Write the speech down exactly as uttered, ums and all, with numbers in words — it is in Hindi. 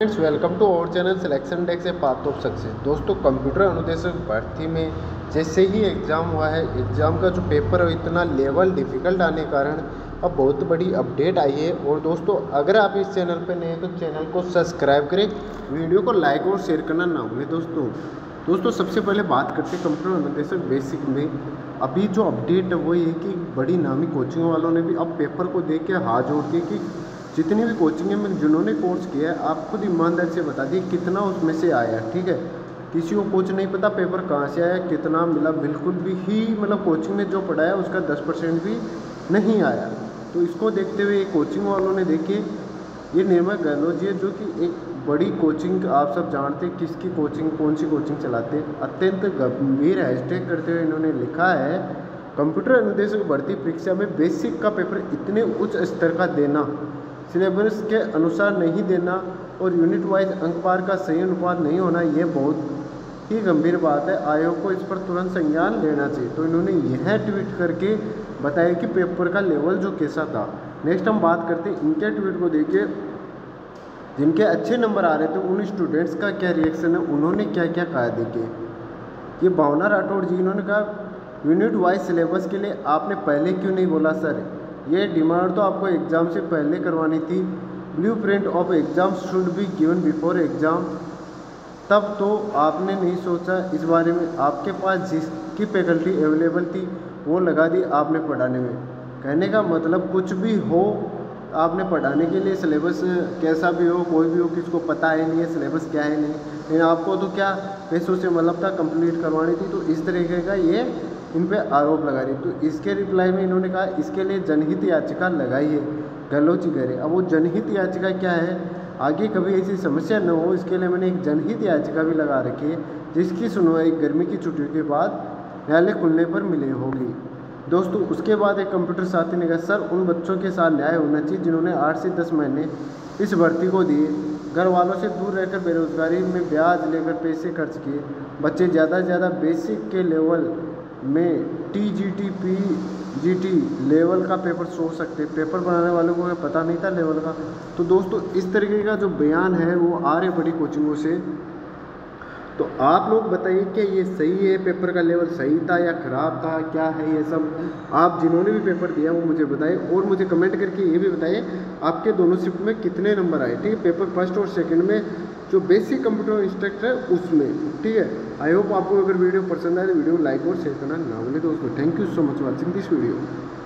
Friends welcome to our channel selection desk से पाथ ऑफ सक्सेस। दोस्तों कंप्यूटर अनुदेशक भर्ती में जैसे ही एग्ज़ाम हुआ है, एग्ज़ाम का जो पेपर है इतना लेवल डिफ़िकल्ट आने के कारण अब बहुत बड़ी अपडेट आई है। और दोस्तों अगर आप इस चैनल पर नए हैं तो चैनल को सब्सक्राइब करें, वीडियो को लाइक और शेयर करना ना भूलें। दोस्तों दोस्तों सबसे पहले बात करते हैं कंप्यूटर अनुदेशक बेसिक में। अभी जो अपडेट है वो ये कि बड़ी नामी कोचिंग वालों ने भी अब पेपर को देख के हाथ जोड़ के कि जितनी भी कोचिंगें में जिन्होंने कोर्स किया है, आप खुद ईमानदारी से बता दिए कितना उसमें से आया। ठीक है, किसी को कुछ नहीं पता पेपर कहाँ से आया, कितना मिला, बिल्कुल भी ही मतलब कोचिंग में जो पढ़ाया उसका दस परसेंट भी नहीं आया। तो इसको देखते हुए कोचिंग वालों ने देखिए ये निर्मा गहलोजी है जो कि एक बड़ी कोचिंग, आप सब जानते हैं किसकी कोचिंग, कौन सी कोचिंग चलाते, अत्यंत गंभीर हैशटैग करते हुए इन्होंने लिखा है कंप्यूटर अनुदेशक भर्ती परीक्षा में बेसिक का पेपर इतने उच्च स्तर का देना, सिलेबस के अनुसार नहीं देना और यूनिट वाइज अंक पार का सही अनुपात नहीं होना, ये बहुत ही गंभीर बात है। आयोग को इस पर तुरंत संज्ञान लेना चाहिए। तो इन्होंने यह ट्वीट करके बताया कि पेपर का लेवल जो कैसा था। नेक्स्ट हम बात करते हैं इनके ट्वीट को देखिए, जिनके अच्छे नंबर आ रहे थे उन स्टूडेंट्स का क्या रिएक्शन है, उन्होंने क्या क्या कहा। देखिए ये भावना राठौड़ जी, इन्होंने कहा यूनिट वाइज सिलेबस के लिए आपने पहले क्यों नहीं बोला सर, ये डिमांड तो आपको एग्ज़ाम से पहले करवानी थी। Blueprint of exam should be given before exam, तब तो आपने नहीं सोचा इस बारे में। आपके पास जिसकी फैकल्टी अवेलेबल थी वो लगा दी आपने पढ़ाने में। कहने का मतलब कुछ भी हो आपने पढ़ाने के लिए, सिलेबस कैसा भी हो, कोई भी हो, किसको पता है नहीं है सिलेबस क्या है नहीं, लेकिन आपको तो क्या पैसों से मतलब था कंप्लीट करवानी थी। तो इस तरीके का ये इन पे आरोप लगा रही। तो इसके रिप्लाई में इन्होंने कहा इसके लिए जनहित याचिका लगाई है गहलोजी करे। अब वो जनहित याचिका क्या है, आगे कभी ऐसी समस्या न हो इसके लिए मैंने एक जनहित याचिका भी लगा रखी है, जिसकी सुनवाई गर्मी की छुट्टियों के बाद न्यायालय खुलने पर मिली होगी। दोस्तों उसके बाद एक कंप्यूटर साथी ने कहा सर उन बच्चों के साथ न्याय होना चाहिए जिन्होंने आठ से दस महीने इस भर्ती को दिए, घर वालों से दूर रहकर बेरोजगारी में ब्याज लेकर पैसे खर्च किए, बच्चे ज़्यादा से ज़्यादा बेसिक के लेवल में T G T P G T level का पेपर सो सकते, पेपर बनाने वालों को पता नहीं था लेवल का। तो दोस्तों इस तरीके का जो बयान है वो आ रहे बड़ी कोचिंगों से। तो आप लोग बताइए कि ये सही है, पेपर का लेवल सही था या ख़राब था, क्या है ये सब। आप जिन्होंने भी पेपर दिया वो मुझे बताइए और मुझे कमेंट करके ये भी बताइए आपके दोनों शिफ्ट में कितने नंबर आए। ठीक है, पेपर फर्स्ट और सेकंड में जो बेसिक कंप्यूटर इंस्ट्रक्टर है उसमें। ठीक है, आई होप आपको अगर वीडियो पसंद आए तो वीडियो लाइक और शेयर करना ना भूलें। दोस्तों thank you so much watching this video.